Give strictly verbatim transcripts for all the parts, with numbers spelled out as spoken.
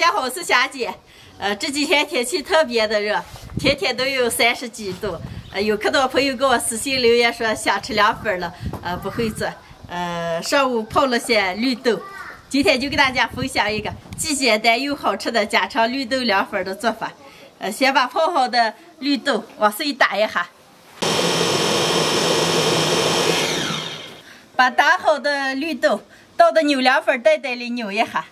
家好，我是霞姐。呃，这几天天气特别的热，天天都有三十几度。呃，有可多朋友给我私信留言说想吃凉粉了，呃，不会做。呃，上午泡了些绿豆，今天就给大家分享一个既简单又好吃的家常绿豆凉粉的做法。呃，先把泡好的绿豆往水打一下，把打好的绿豆倒到扭凉粉袋袋里扭一下。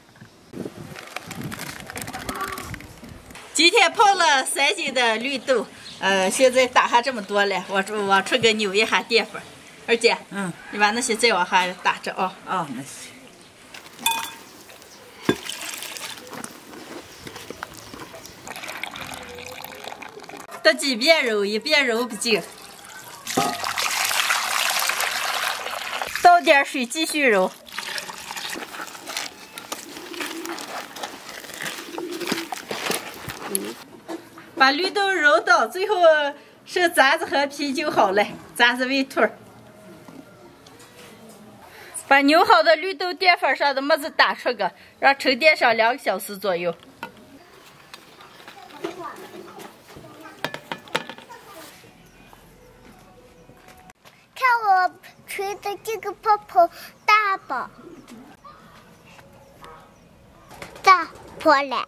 今天泡了三斤的绿豆，呃，现在打下这么多了，我往出给扭一下淀粉。二姐，嗯，你把那些再往下打着啊。啊、哦，那些。得几遍揉，一遍揉不净。倒点水，继续揉。 把绿豆揉到，最后剩渣子和皮就好了。渣子为腿儿。把扭好的绿豆淀粉上的沫子打出个，让沉淀上两个小时左右。看我吹的这个泡泡大不？大破了。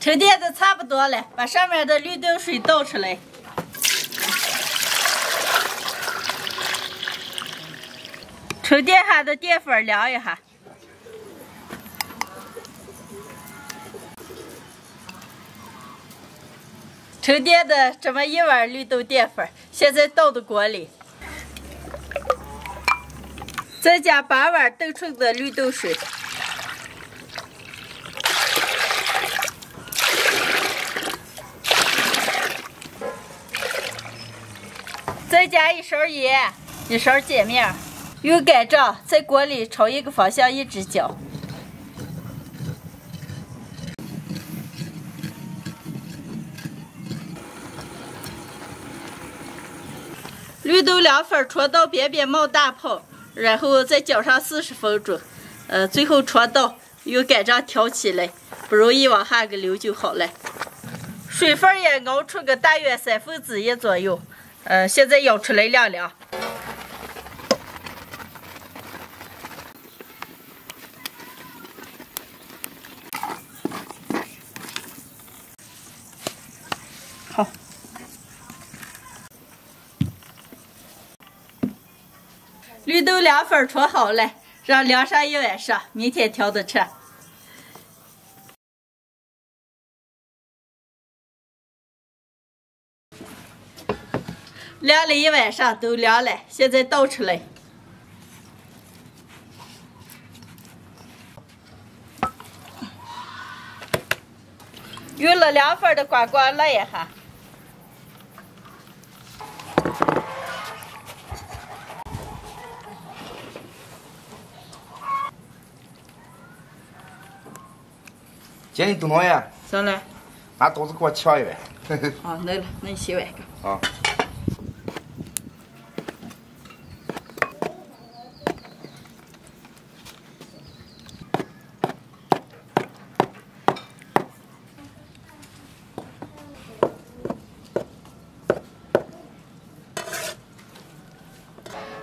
沉淀的差不多了，把上面的绿豆水倒出来，沉淀下的淀粉量一下，沉淀的这么一碗绿豆淀粉，现在倒到锅里，再加八碗炖出的绿豆水。 再加一勺盐，一勺碱面，用擀杖在锅里朝一个方向一直搅，绿豆凉粉戳到边边冒大泡，然后再搅上四十分钟，呃，最后戳到用擀杖挑起来，不容易往下个流就好了。水分也熬出个大约三分之一左右。 呃，现在舀出来晾晾。好。绿豆凉粉搓好了，让晾上一晚上，明天调着吃。 晾了一晚上都凉了，现在倒出来，用了凉粉的刮刮乐一下，姐你多忙呀？咋了？拿刀子给我切一碗。好，来了，那你切碗个。啊。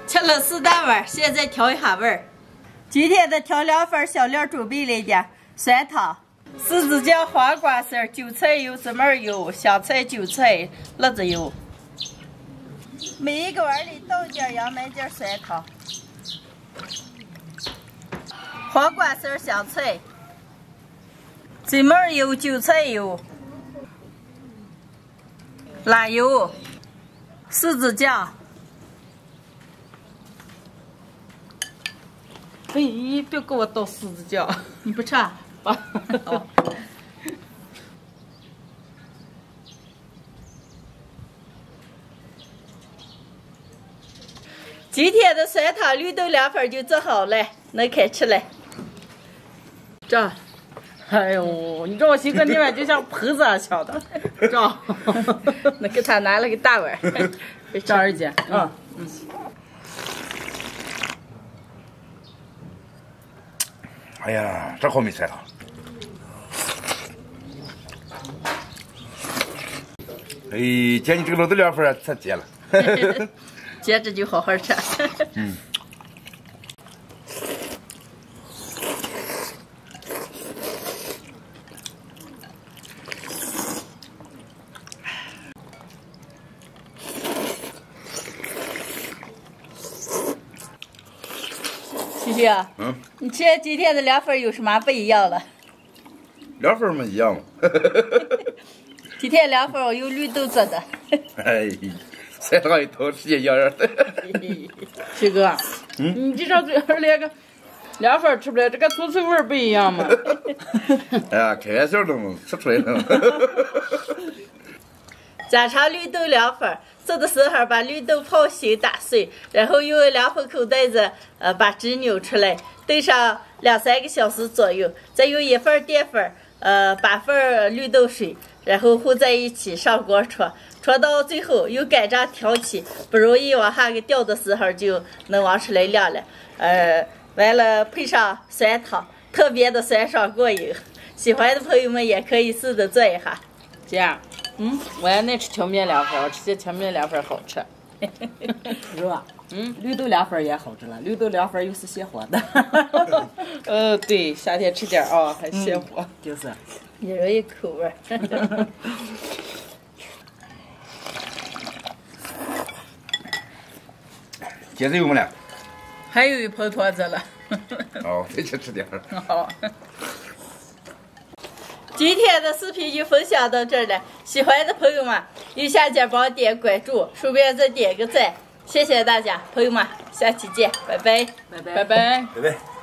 切了四大碗，现在调一下味儿。今天的调凉粉小料准备了一点酸汤、四子姜、黄瓜丝、韭菜油、芝麻油、香菜、韭菜、辣子油。每一个碗里倒点杨梅汁酸汤、黄瓜丝、香菜、芝麻油、韭菜油、辣油、四子姜。 哎，别给我倒四子酱，你不吃啊？哦、今天的酸汤绿豆凉粉就做好了，能开吃了。这，哎呦，你知道我寻思那碗就像盆子啊小的，知道？那给他拿了个大碗。赵二姐，嗯嗯。哎呀，这好没菜啊！哎，姐，你这个老豆凉粉啊，太解了。接着就好好吃。嗯。旭旭啊，嗯，你吃今天的凉粉有什么不一样了？凉粉嘛一样嘛。今天凉粉我用绿豆做的。哎。 再上一头，直接一样样的。七哥，嗯，你这张嘴连个凉粉吃不来，这个醋醋味不一样嘛。哎呀，开玩笑的嘛，吃出来了。家常绿豆凉粉，做的时候把绿豆泡醒打碎，然后用凉粉口袋子呃把汁扭出来，炖上两三个小时左右，再用一份淀粉呃八份绿豆水，然后混在一起上锅戳。 戳到最后用盖章挑起，不容易往下给掉的时候就能往出来晾了。呃，完了配上酸汤，特别的酸爽过瘾。喜欢的朋友们也可以试着做一下。姐，嗯，我也爱吃荞面凉粉，我吃这荞面凉粉好吃。是吧？嗯，绿豆凉粉也好吃了，绿豆凉粉又是泻火的。呃，对，夏天吃点啊，还泻火、嗯。就是。也容易口味。接着有没了？还有一盆坨子了。哦，再去吃点儿。好。今天的视频就分享到这儿了，喜欢的朋友们右下角帮我点关注，顺便再点个赞，谢谢大家，朋友们，下期见，拜拜，拜拜，拜拜，拜拜。